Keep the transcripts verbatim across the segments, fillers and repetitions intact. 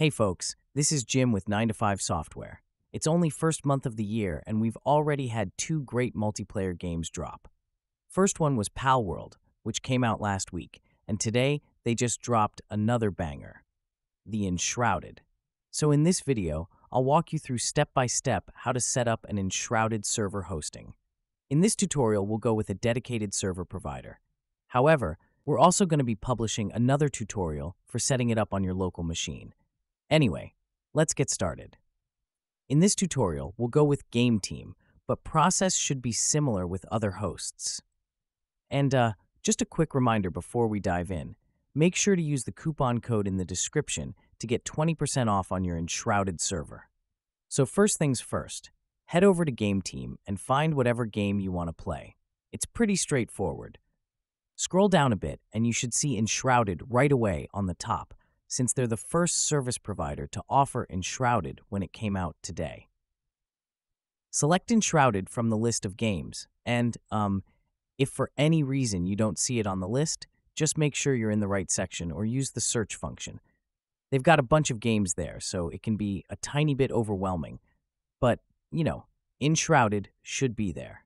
Hey folks, this is Jim with nine to five Software. It's only first month of the year and we've already had two great multiplayer games drop. First one was PalWorld, which came out last week, and today they just dropped another banger, the Enshrouded. So in this video, I'll walk you through step-by-step how to set up an Enshrouded server hosting. In this tutorial, we'll go with a dedicated server provider. However, we're also going to be publishing another tutorial for setting it up on your local machine. Anyway, let's get started. In this tutorial, we'll go with GameTeam, but process should be similar with other hosts. And uh, just a quick reminder before we dive in, make sure to use the coupon code in the description to get twenty percent off on your Enshrouded server. So first things first, head over to GameTeam and find whatever game you want to play. It's pretty straightforward. Scroll down a bit and you should see Enshrouded right away on the top, since they're the first service provider to offer Enshrouded when it came out today. Select Enshrouded from the list of games, and um, if for any reason you don't see it on the list, just make sure you're in the right section or use the search function. They've got a bunch of games there, so it can be a tiny bit overwhelming, but, you know, Enshrouded should be there.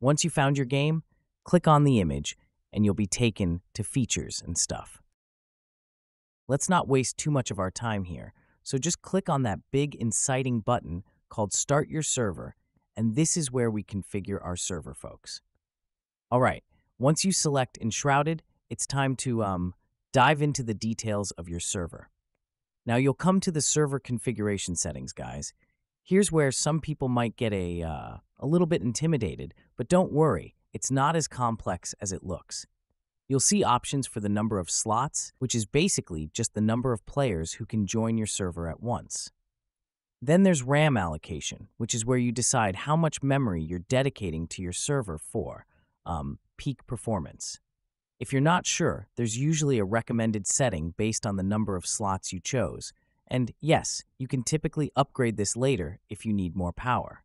Once you found your game, click on the image, and you'll be taken to features and stuff. Let's not waste too much of our time here, so just click on that big inciting button called Start Your Server, and this is where we configure our server, folks. All right, once you select Enshrouded, it's time to um, dive into the details of your server. Now you'll come to the server configuration settings, guys. Here's where some people might get a, uh, a little bit intimidated, but don't worry, it's not as complex as it looks. You'll see options for the number of slots, which is basically just the number of players who can join your server at once. Then there's RAM allocation, which is where you decide how much memory you're dedicating to your server for um, peak performance. If you're not sure, there's usually a recommended setting based on the number of slots you chose. And yes, you can typically upgrade this later if you need more power.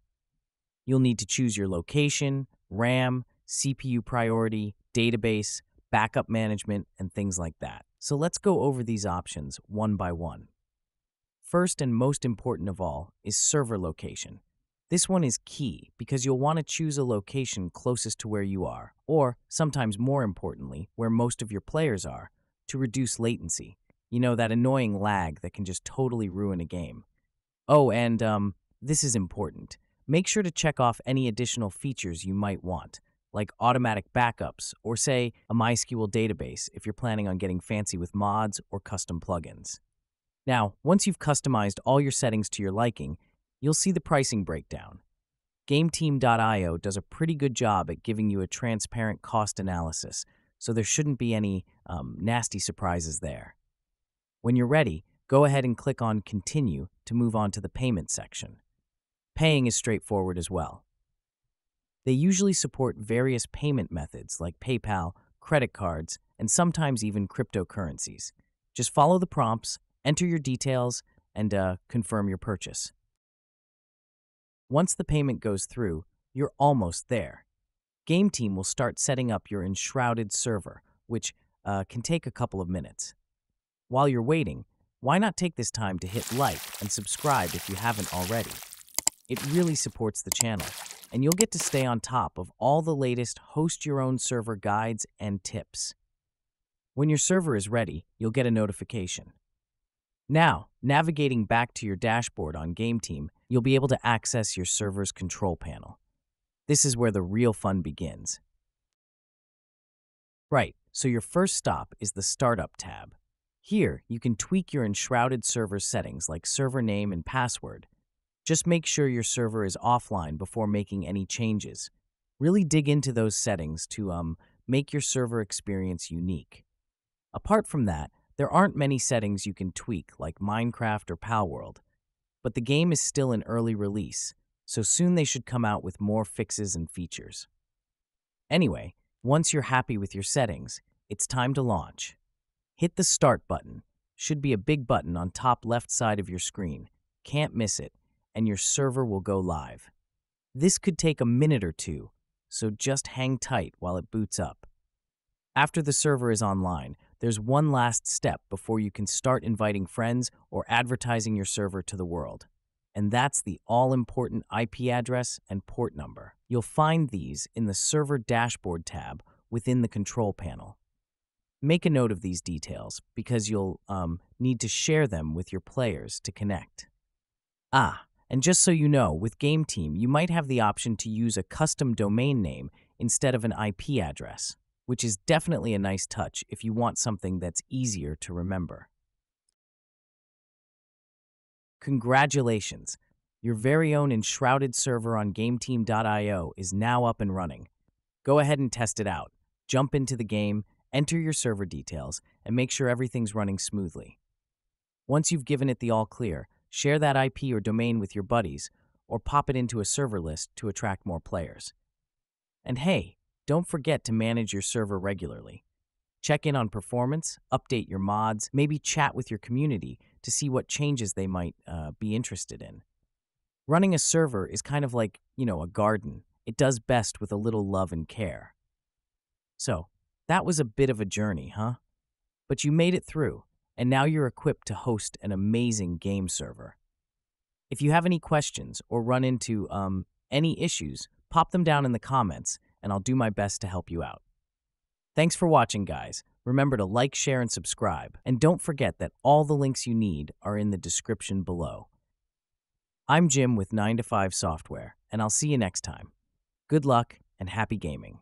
You'll need to choose your location, RAM, C P U priority, database, backup management, and things like that. So let's go over these options one by one. First and most important of all is server location. This one is key because you'll want to choose a location closest to where you are, or sometimes more importantly, where most of your players are, to reduce latency. You know, that annoying lag that can just totally ruin a game. Oh, and um, this is important. Make sure to check off any additional features you might want, like automatic backups, or say, a MySQL database if you're planning on getting fancy with mods or custom plugins. Now, once you've customized all your settings to your liking, you'll see the pricing breakdown. gameteam dot i o does a pretty good job at giving you a transparent cost analysis, so there shouldn't be any um, nasty surprises there. When you're ready, go ahead and click on Continue to move on to the payment section. Paying is straightforward as well. They usually support various payment methods like PayPal, credit cards, and sometimes even cryptocurrencies. Just follow the prompts, enter your details, and uh, confirm your purchase. Once the payment goes through, you're almost there. GameTeam will start setting up your Enshrouded server, which uh, can take a couple of minutes. While you're waiting, why not take this time to hit like and subscribe if you haven't already? It really supports the channel, and you'll get to stay on top of all the latest host-your-own-server guides and tips. When your server is ready, you'll get a notification. Now, navigating back to your dashboard on GameTeam, you'll be able to access your server's control panel. This is where the real fun begins. Right, so your first stop is the Startup tab. Here, you can tweak your Enshrouded server settings like server name and password. Just make sure your server is offline before making any changes. Really dig into those settings to um, make your server experience unique. Apart from that, there aren't many settings you can tweak like Minecraft or PalWorld, but the game is still in early release, so soon they should come out with more fixes and features. Anyway, once you're happy with your settings, it's time to launch. Hit the Start button. Should be a big button on top left side of your screen. Can't miss it. And your server will go live. This could take a minute or two, so just hang tight while it boots up. After the server is online, there's one last step before you can start inviting friends or advertising your server to the world. And that's the all-important I P address and port number. You'll find these in the Server Dashboard tab within the Control Panel. Make a note of these details because you'll um, need to share them with your players to connect. Ah, and just so you know, with GameTeam, you might have the option to use a custom domain name instead of an I P address, which is definitely a nice touch if you want something that's easier to remember. Congratulations! Your very own Enshrouded server on gameteam dot i o is now up and running. Go ahead and test it out. Jump into the game, enter your server details, and make sure everything's running smoothly. Once you've given it the all clear, share that I P or domain with your buddies, or pop it into a server list to attract more players. And hey, don't forget to manage your server regularly. Check in on performance, update your mods, maybe chat with your community to see what changes they might uh, be interested in. Running a server is kind of like, you know, a garden. It does best with a little love and care. So, that was a bit of a journey, huh? But you made it through, and now you're equipped to host an amazing game server. If you have any questions or run into um, any issues, pop them down in the comments, and I'll do my best to help you out. Thanks for watching, guys. Remember to like, share, and subscribe. And don't forget that all the links you need are in the description below. I'm Jim with nine to five Software, and I'll see you next time. Good luck and happy gaming.